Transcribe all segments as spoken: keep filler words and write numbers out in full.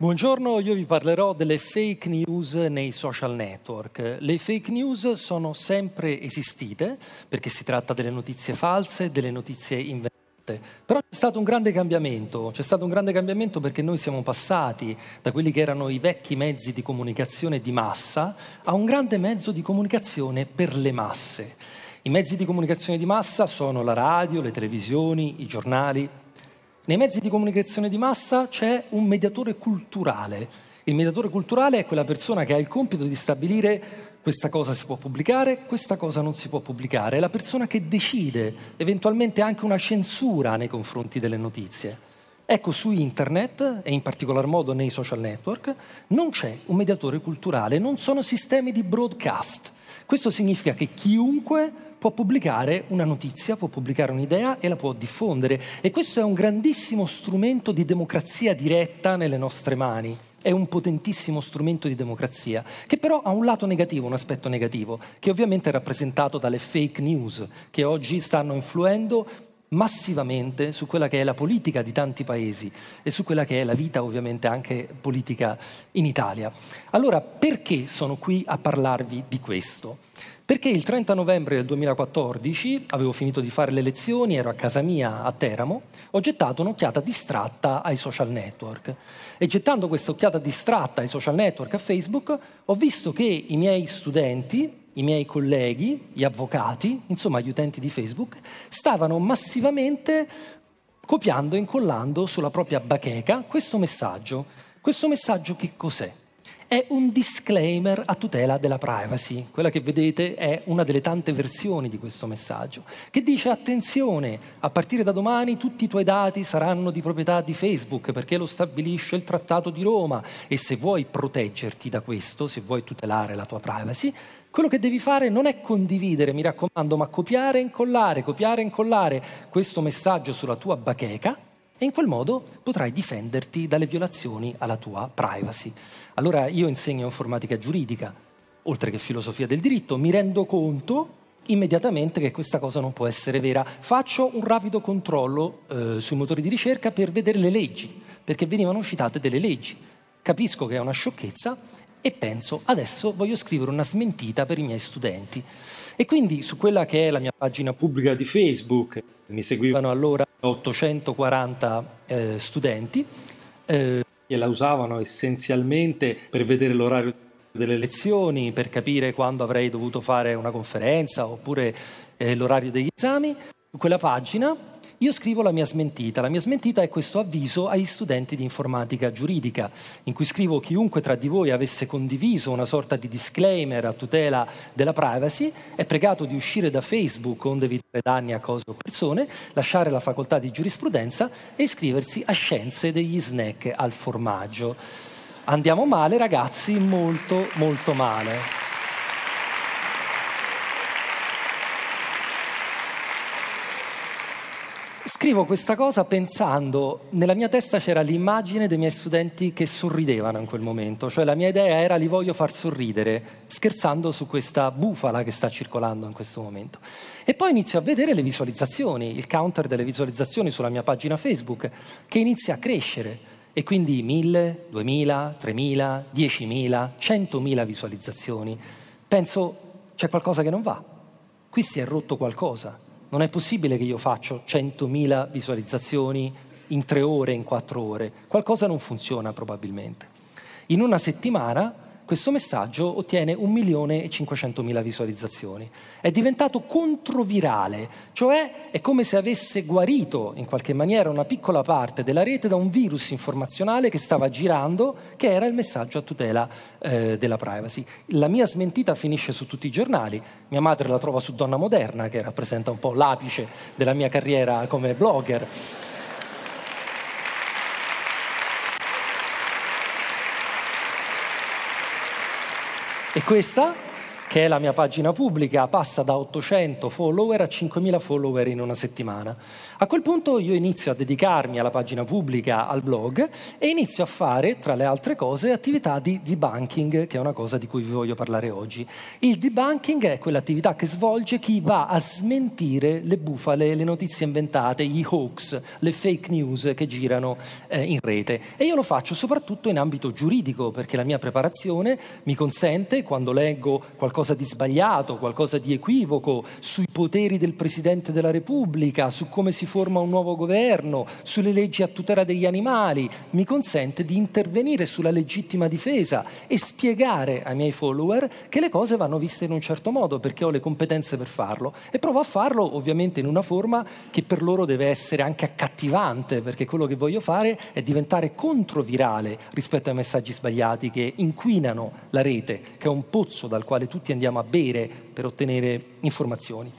Buongiorno, io vi parlerò delle fake news nei social network. Le fake news sono sempre esistite, perché si tratta delle notizie false, delle notizie inventate. Però c'è stato un grande cambiamento, c'è stato un grande cambiamento perché noi siamo passati da quelli che erano i vecchi mezzi di comunicazione di massa a un grande mezzo di comunicazione per le masse. I mezzi di comunicazione di massa sono la radio, le televisioni, i giornali. Nei mezzi di comunicazione di massa c'è un mediatore culturale. Il mediatore culturale è quella persona che ha il compito di stabilire questa cosa si può pubblicare, questa cosa non si può pubblicare. È la persona che decide, eventualmente anche una censura nei confronti delle notizie. Ecco, su internet, e in particolar modo nei social network, non c'è un mediatore culturale, non sono sistemi di broadcast. Questo significa che chiunque può pubblicare una notizia, può pubblicare un'idea e la può diffondere. E questo è un grandissimo strumento di democrazia diretta nelle nostre mani. È un potentissimo strumento di democrazia, che però ha un lato negativo, un aspetto negativo, che ovviamente è rappresentato dalle fake news, che oggi stanno influendo massivamente su quella che è la politica di tanti paesi e su quella che è la vita ovviamente anche politica in Italia. Allora, perché sono qui a parlarvi di questo? Perché il trenta novembre del duemilaquattordici avevo finito di fare le lezioni, ero a casa mia a Teramo, ho gettato un'occhiata distratta ai social network. E gettando questa occhiata distratta ai social network, a Facebook, ho visto che i miei studenti, i miei colleghi, gli avvocati, insomma gli utenti di Facebook, stavano massivamente copiando e incollando sulla propria bacheca questo messaggio. Questo messaggio che cos'è? È un disclaimer a tutela della privacy. Quella che vedete è una delle tante versioni di questo messaggio, che dice: attenzione, a partire da domani tutti i tuoi dati saranno di proprietà di Facebook, perché lo stabilisce il Trattato di Roma, e se vuoi proteggerti da questo, se vuoi tutelare la tua privacy, quello che devi fare non è condividere, mi raccomando, ma copiare e incollare, copiare e incollare questo messaggio sulla tua bacheca, e in quel modo potrai difenderti dalle violazioni alla tua privacy. Allora, io insegno informatica giuridica, oltre che filosofia del diritto, mi rendo conto immediatamente che questa cosa non può essere vera. Faccio un rapido controllo eh, sui motori di ricerca per vedere le leggi, perché venivano citate delle leggi. Capisco che è una sciocchezza e penso, adesso voglio scrivere una smentita per i miei studenti. E quindi su quella che è la mia pagina pubblica di Facebook, mi seguivano allora ottocentoquaranta eh, studenti eh, e la usavano essenzialmente per vedere l'orario delle lezioni, per capire quando avrei dovuto fare una conferenza oppure eh, l'orario degli esami. Su quella pagina io scrivo la mia smentita. La mia smentita è questo avviso agli studenti di informatica giuridica, in cui scrivo: chiunque tra di voi avesse condiviso una sorta di disclaimer a tutela della privacy è pregato di uscire da Facebook, onde evitare danni a cose o persone, lasciare la facoltà di giurisprudenza e iscriversi a scienze degli snack al formaggio. Andiamo male, ragazzi, molto, molto male. Scrivo questa cosa pensando, nella mia testa c'era l'immagine dei miei studenti che sorridevano in quel momento, cioè la mia idea era: li voglio far sorridere, scherzando su questa bufala che sta circolando in questo momento. E poi inizio a vedere le visualizzazioni, il counter delle visualizzazioni sulla mia pagina Facebook, che inizia a crescere, e quindi mille, duemila, tremila, diecimila, centomila visualizzazioni. Penso, c'è qualcosa che non va, qui si è rotto qualcosa. Non è possibile che io faccio centomila visualizzazioni in tre ore, in quattro ore. Qualcosa non funziona probabilmente. In una settimana questo messaggio ottiene un milione e cinquecentomila visualizzazioni. È diventato controvirale, cioè è come se avesse guarito in qualche maniera una piccola parte della rete da un virus informazionale che stava girando, che era il messaggio a tutela eh, della privacy. La mia smentita finisce su tutti i giornali, mia madre la trova su Donna Moderna, che rappresenta un po' l'apice della mia carriera come blogger. E questa che è la mia pagina pubblica, passa da ottocento follower a cinquemila follower in una settimana. A quel punto io inizio a dedicarmi alla pagina pubblica, al blog, e inizio a fare, tra le altre cose, attività di debunking, che è una cosa di cui vi voglio parlare oggi. Il debunking è quell'attività che svolge chi va a smentire le bufale, le notizie inventate, gli hoax, le fake news che girano eh, in rete. E io lo faccio soprattutto in ambito giuridico, perché la mia preparazione mi consente, quando leggo qualcosa qualcosa di sbagliato, qualcosa di equivoco sui poteri del Presidente della Repubblica, su come si forma un nuovo governo, sulle leggi a tutela degli animali, mi consente di intervenire sulla legittima difesa e spiegare ai miei follower che le cose vanno viste in un certo modo perché ho le competenze per farlo, e provo a farlo ovviamente in una forma che per loro deve essere anche accattivante, perché quello che voglio fare è diventare controvirale rispetto ai messaggi sbagliati che inquinano la rete, che è un pozzo dal quale tutti andiamo a bere per ottenere informazioni.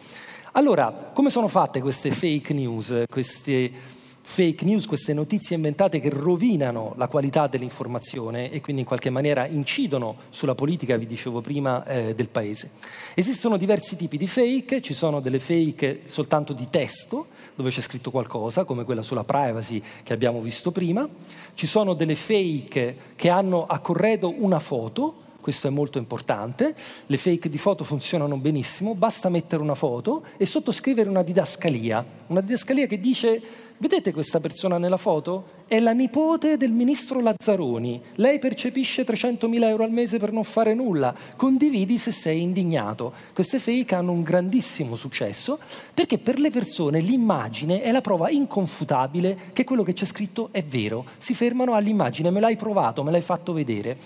Allora, come sono fatte queste fake news, queste fake news, queste notizie inventate che rovinano la qualità dell'informazione e quindi in qualche maniera incidono sulla politica, vi dicevo prima, eh, del Paese? Esistono diversi tipi di fake, ci sono delle fake soltanto di testo, dove c'è scritto qualcosa, come quella sulla privacy che abbiamo visto prima, ci sono delle fake che hanno a corredo una foto. Questo è molto importante, le fake di foto funzionano benissimo, basta mettere una foto e sottoscrivere una didascalia, una didascalia che dice: vedete questa persona nella foto? È la nipote del ministro Lazzaroni, lei percepisce trecentomila euro al mese per non fare nulla, condividi se sei indignato. Queste fake hanno un grandissimo successo perché per le persone l'immagine è la prova inconfutabile che quello che c'è scritto è vero, si fermano all'immagine, me l'hai provato, me l'hai fatto vedere.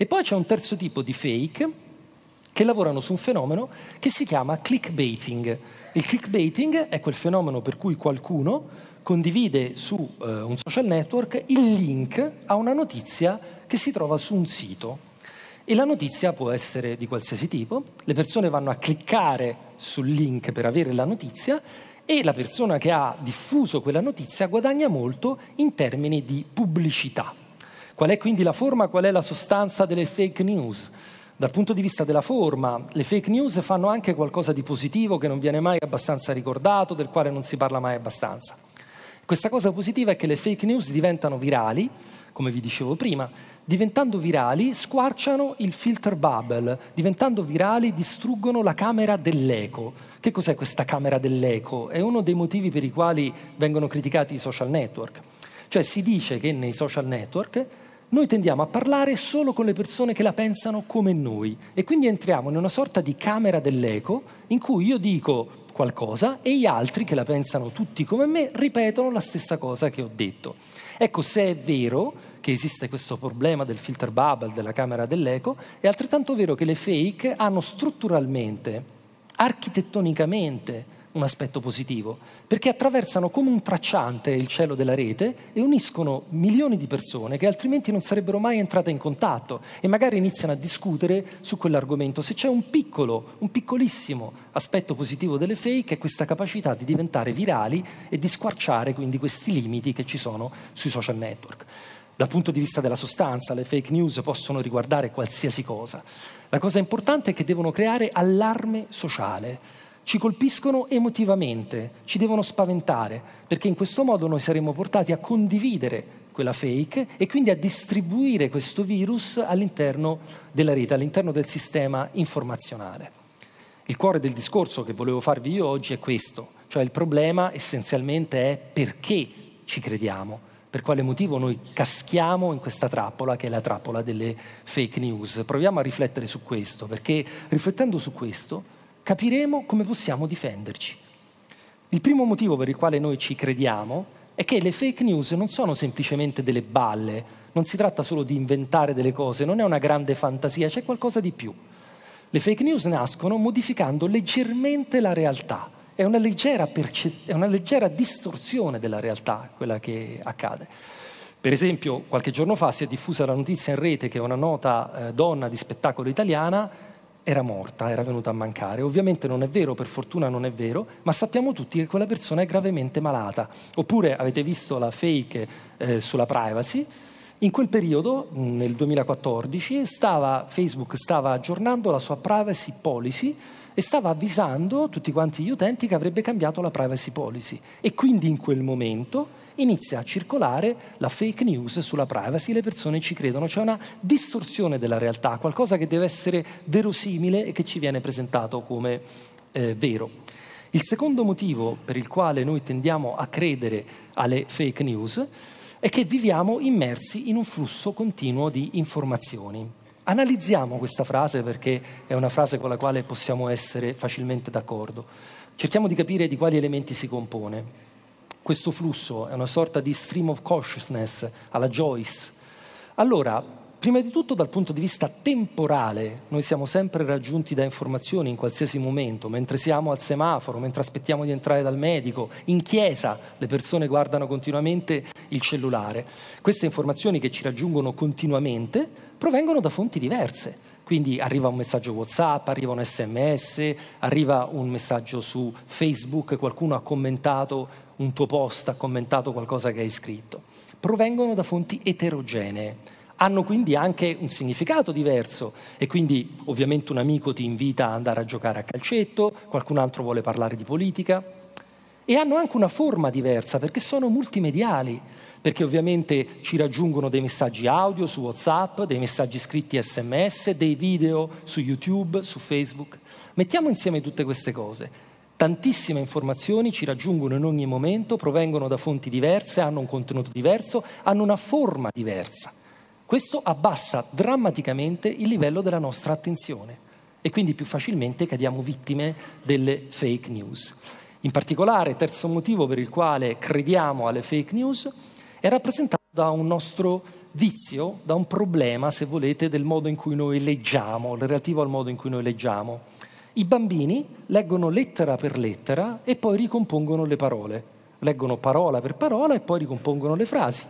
E poi c'è un terzo tipo di fake che lavorano su un fenomeno che si chiama clickbaiting. Il clickbaiting è quel fenomeno per cui qualcuno condivide su uh, un social network il link a una notizia che si trova su un sito. E la notizia può essere di qualsiasi tipo, le persone vanno a cliccare sul link per avere la notizia e la persona che ha diffuso quella notizia guadagna molto in termini di pubblicità. Qual è quindi la forma, qual è la sostanza delle fake news? Dal punto di vista della forma, le fake news fanno anche qualcosa di positivo che non viene mai abbastanza ricordato, del quale non si parla mai abbastanza. Questa cosa positiva è che le fake news diventano virali, come vi dicevo prima, diventando virali squarciano il filter bubble, diventando virali distruggono la camera dell'eco. Che cos'è questa camera dell'eco? È uno dei motivi per i quali vengono criticati i social network. Cioè si dice che nei social network noi tendiamo a parlare solo con le persone che la pensano come noi e quindi entriamo in una sorta di camera dell'eco in cui io dico qualcosa e gli altri che la pensano tutti come me ripetono la stessa cosa che ho detto. Ecco, se è vero che esiste questo problema del filter bubble, della camera dell'eco, è altrettanto vero che le fake hanno strutturalmente, architettonicamente, un aspetto positivo, perché attraversano come un tracciante il cielo della rete e uniscono milioni di persone che altrimenti non sarebbero mai entrate in contatto e magari iniziano a discutere su quell'argomento. Se c'è un piccolo, un piccolissimo aspetto positivo delle fake è questa capacità di diventare virali e di squarciare quindi questi limiti che ci sono sui social network. Dal punto di vista della sostanza, le fake news possono riguardare qualsiasi cosa. La cosa importante è che devono creare allarme sociale. Ci colpiscono emotivamente, ci devono spaventare, perché in questo modo noi saremo portati a condividere quella fake e quindi a distribuire questo virus all'interno della rete, all'interno del sistema informazionale. Il cuore del discorso che volevo farvi io oggi è questo, cioè il problema essenzialmente è perché ci crediamo, per quale motivo noi caschiamo in questa trappola che è la trappola delle fake news. Proviamo a riflettere su questo, perché riflettendo su questo capiremo come possiamo difenderci. Il primo motivo per il quale noi ci crediamo è che le fake news non sono semplicemente delle balle, non si tratta solo di inventare delle cose, non è una grande fantasia, c'è qualcosa di più. Le fake news nascono modificando leggermente la realtà, è una leggera, è una leggera distorsione della realtà quella che accade. Per esempio, qualche giorno fa si è diffusa la notizia in rete che una nota eh, donna di spettacolo italiana era morta, era venuta a mancare. Ovviamente non è vero, per fortuna non è vero, ma sappiamo tutti che quella persona è gravemente malata. Oppure avete visto la fake eh, sulla privacy, In quel periodo, nel duemilaquattordici, stava, Facebook stava aggiornando la sua privacy policy e stava avvisando tutti quanti gli utenti che avrebbe cambiato la privacy policy. E quindi in quel momento inizia a circolare la fake news sulla privacy, le persone ci credono, c'è una distorsione della realtà, qualcosa che deve essere verosimile e che ci viene presentato come eh, vero. Il secondo motivo per il quale noi tendiamo a credere alle fake news è che viviamo immersi in un flusso continuo di informazioni. Analizziamo questa frase perché è una frase con la quale possiamo essere facilmente d'accordo. Cerchiamo di capire di quali elementi si compone. Questo flusso è una sorta di stream of consciousness alla Joyce. Allora, prima di tutto dal punto di vista temporale, noi siamo sempre raggiunti da informazioni in qualsiasi momento, mentre siamo al semaforo, mentre aspettiamo di entrare dal medico, in chiesa le persone guardano continuamente il cellulare. Queste informazioni che ci raggiungono continuamente provengono da fonti diverse. Quindi arriva un messaggio WhatsApp, arriva un S M S, arriva un messaggio su Facebook, qualcuno ha commentato un tuo post, ha commentato qualcosa che hai scritto. Provengono da fonti eterogenee, hanno quindi anche un significato diverso e quindi ovviamente un amico ti invita ad andare a giocare a calcetto, qualcun altro vuole parlare di politica e hanno anche una forma diversa perché sono multimediali, perché ovviamente ci raggiungono dei messaggi audio su WhatsApp, dei messaggi scritti S M S, dei video su YouTube, su Facebook. Mettiamo insieme tutte queste cose. Tantissime informazioni ci raggiungono in ogni momento, provengono da fonti diverse, hanno un contenuto diverso, hanno una forma diversa. Questo abbassa drammaticamente il livello della nostra attenzione e quindi più facilmente cadiamo vittime delle fake news. In particolare, terzo motivo per il quale crediamo alle fake news è rappresentato da un nostro vizio, da un problema, se volete, del modo in cui noi leggiamo, relativo al modo in cui noi leggiamo. I bambini leggono lettera per lettera e poi ricompongono le parole. Leggono parola per parola e poi ricompongono le frasi.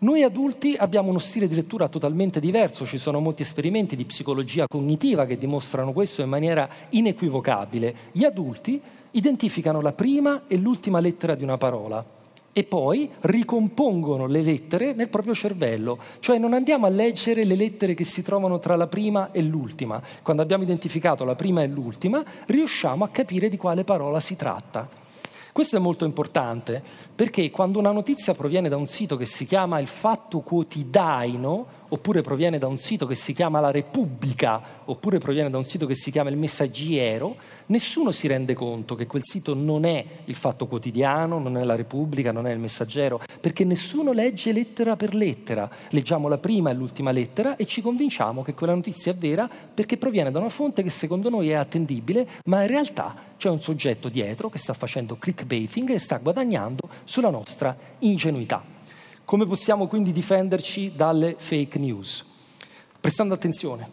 Noi adulti abbiamo uno stile di lettura totalmente diverso, ci sono molti esperimenti di psicologia cognitiva che dimostrano questo in maniera inequivocabile. Gli adulti identificano la prima e l'ultima lettera di una parola e poi ricompongono le lettere nel proprio cervello, cioè non andiamo a leggere le lettere che si trovano tra la prima e l'ultima. Quando abbiamo identificato la prima e l'ultima, riusciamo a capire di quale parola si tratta. Questo è molto importante, perché quando una notizia proviene da un sito che si chiama Il Fatto Quotidiano, oppure proviene da un sito che si chiama La Repubblica, oppure proviene da un sito che si chiama Il Messaggero, nessuno si rende conto che quel sito non è Il Fatto Quotidiano, non è La Repubblica, non è Il Messaggero, perché nessuno legge lettera per lettera. Leggiamo la prima e l'ultima lettera e ci convinciamo che quella notizia è vera perché proviene da una fonte che secondo noi è attendibile, ma in realtà c'è un soggetto dietro che sta facendo clickbaiting e sta guadagnando sulla nostra ingenuità. Come possiamo quindi difenderci dalle fake news? Prestando attenzione,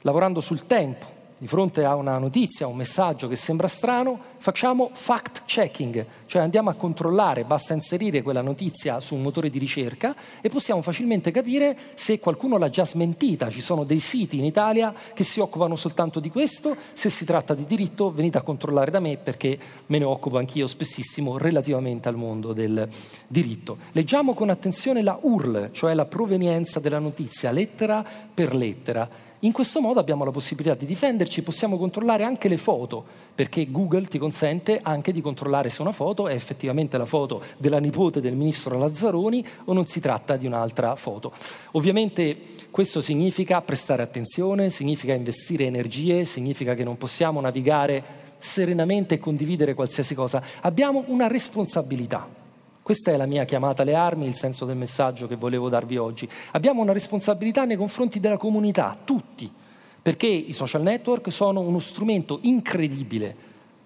lavorando sul tempo, di fronte a una notizia, a un messaggio che sembra strano, facciamo fact-checking, cioè andiamo a controllare, basta inserire quella notizia su un motore di ricerca e possiamo facilmente capire se qualcuno l'ha già smentita. Ci sono dei siti in Italia che si occupano soltanto di questo, se si tratta di diritto venite a controllare da me perché me ne occupo anch'io spessissimo relativamente al mondo del diritto. Leggiamo con attenzione la U R L, cioè la provenienza della notizia, lettera per lettera. In questo modo abbiamo la possibilità di difenderci, possiamo controllare anche le foto, perché Google ti consente anche di controllare se una foto è effettivamente la foto della nipote del ministro Lazzaroni o non si tratta di un'altra foto. Ovviamente questo significa prestare attenzione, significa investire energie, significa che non possiamo navigare serenamente e condividere qualsiasi cosa. Abbiamo una responsabilità. Questa è la mia chiamata alle armi, il senso del messaggio che volevo darvi oggi. Abbiamo una responsabilità nei confronti della comunità, tutti, perché i social network sono uno strumento incredibile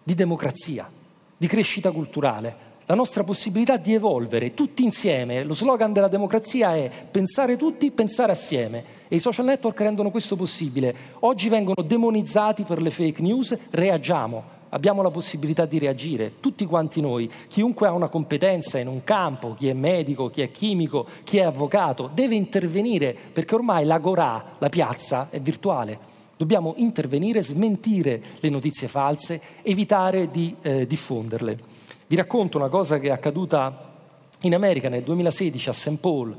di democrazia, di crescita culturale, la nostra possibilità di evolvere tutti insieme. Lo slogan della democrazia è pensare tutti, pensare assieme e i social network rendono questo possibile. Oggi vengono demonizzati per le fake news, reagiamo. Abbiamo la possibilità di reagire, tutti quanti noi, chiunque ha una competenza in un campo, chi è medico, chi è chimico, chi è avvocato, deve intervenire perché ormai l'agorà, la piazza, è virtuale. Dobbiamo intervenire, smentire le notizie false, evitare di eh, diffonderle. Vi racconto una cosa che è accaduta in America nel duemilasedici a Saint Paul.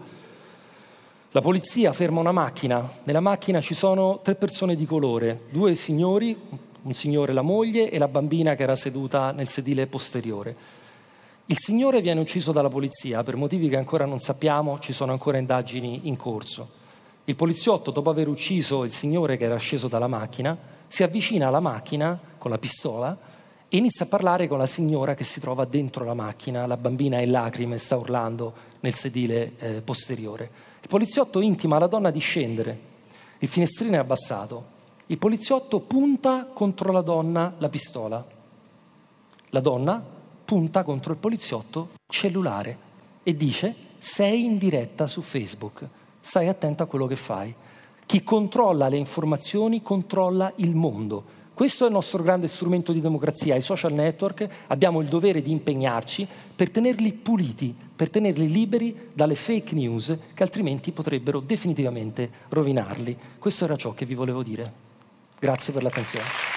La polizia ferma una macchina, nella macchina ci sono tre persone di colore, due signori, un signore e la moglie e la bambina che era seduta nel sedile posteriore. Il signore viene ucciso dalla polizia per motivi che ancora non sappiamo, ci sono ancora indagini in corso. Il poliziotto, dopo aver ucciso il signore che era sceso dalla macchina, si avvicina alla macchina con la pistola e inizia a parlare con la signora che si trova dentro la macchina, la bambina è in lacrime, sta urlando nel sedile eh, posteriore. Il poliziotto intima alla donna di scendere, il finestrino è abbassato, il poliziotto punta contro la donna la pistola, la donna punta contro il poliziotto il cellulare e dice: sei in diretta su Facebook, stai attento a quello che fai. Chi controlla le informazioni controlla il mondo. Questo è il nostro grande strumento di democrazia, i social network, abbiamo il dovere di impegnarci per tenerli puliti, per tenerli liberi dalle fake news che altrimenti potrebbero definitivamente rovinarli. Questo era ciò che vi volevo dire. Grazie per l'attenzione.